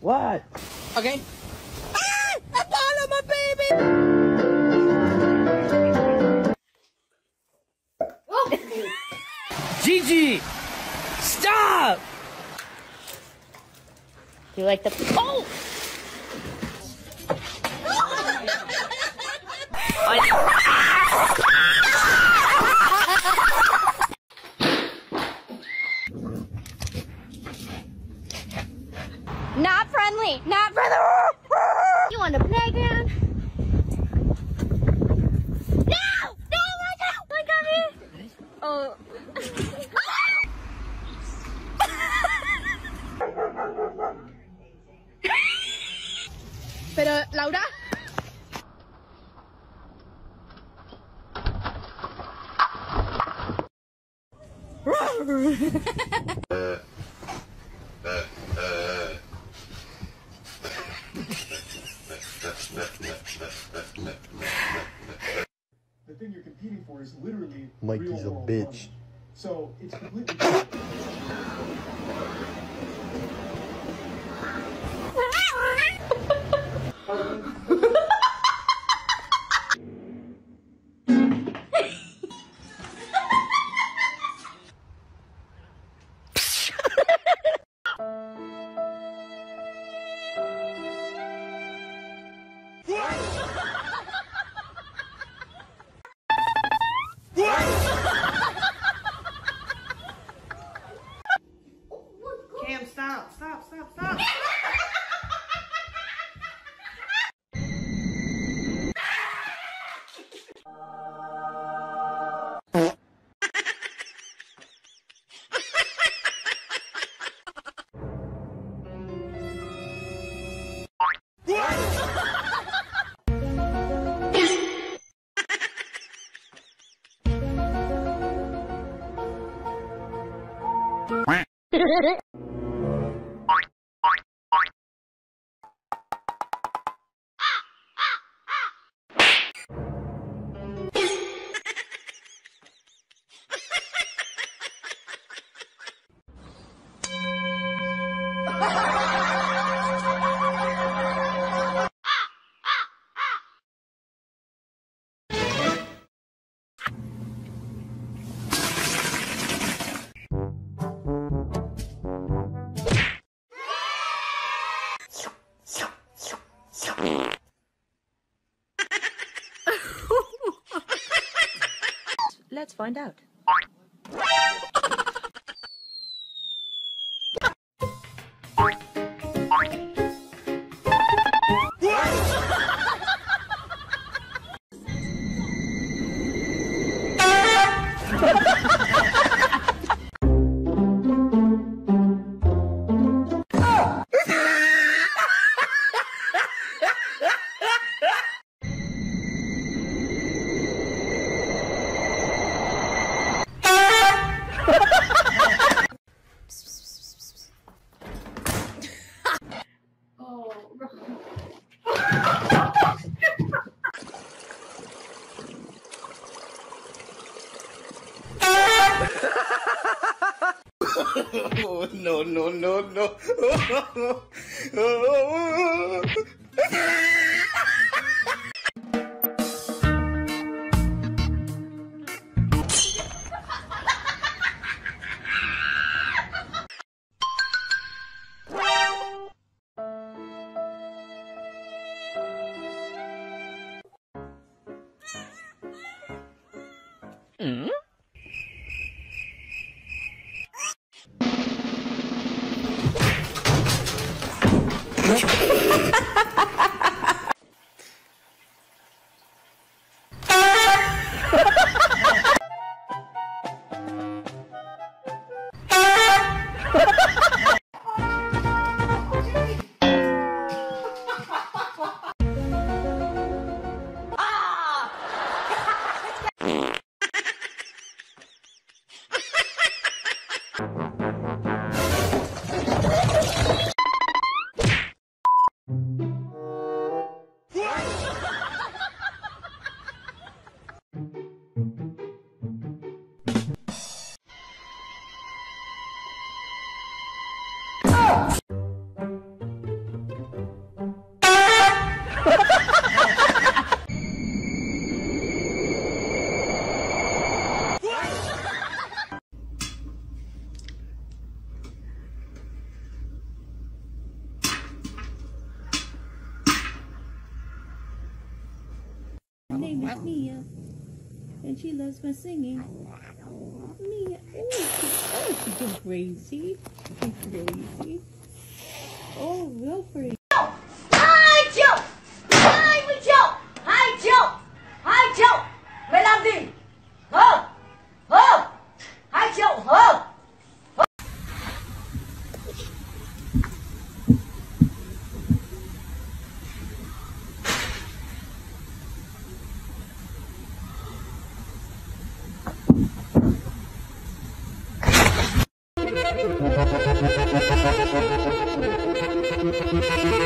What? Okay. Ah! I follow my baby! Oh. Gigi! Stop! You like the... Oh! Not friendly, not friendly. You on the playground? No! No, look out! Look at me! Oh. Pero, Laura? The thing you're competing for is literally Mikey's a bitch. Money. So it's completely Stop. Let's find out. Oh, no. My name is Mia, and she loves my singing. Mia, oh, she's going crazy. She's crazy. Oh, real crazy. Hi, Joe! Hi, we Joe! Hi, Joe! Hi, Joe! We love thee! Oh! Oh! Hi, Joe! Oh!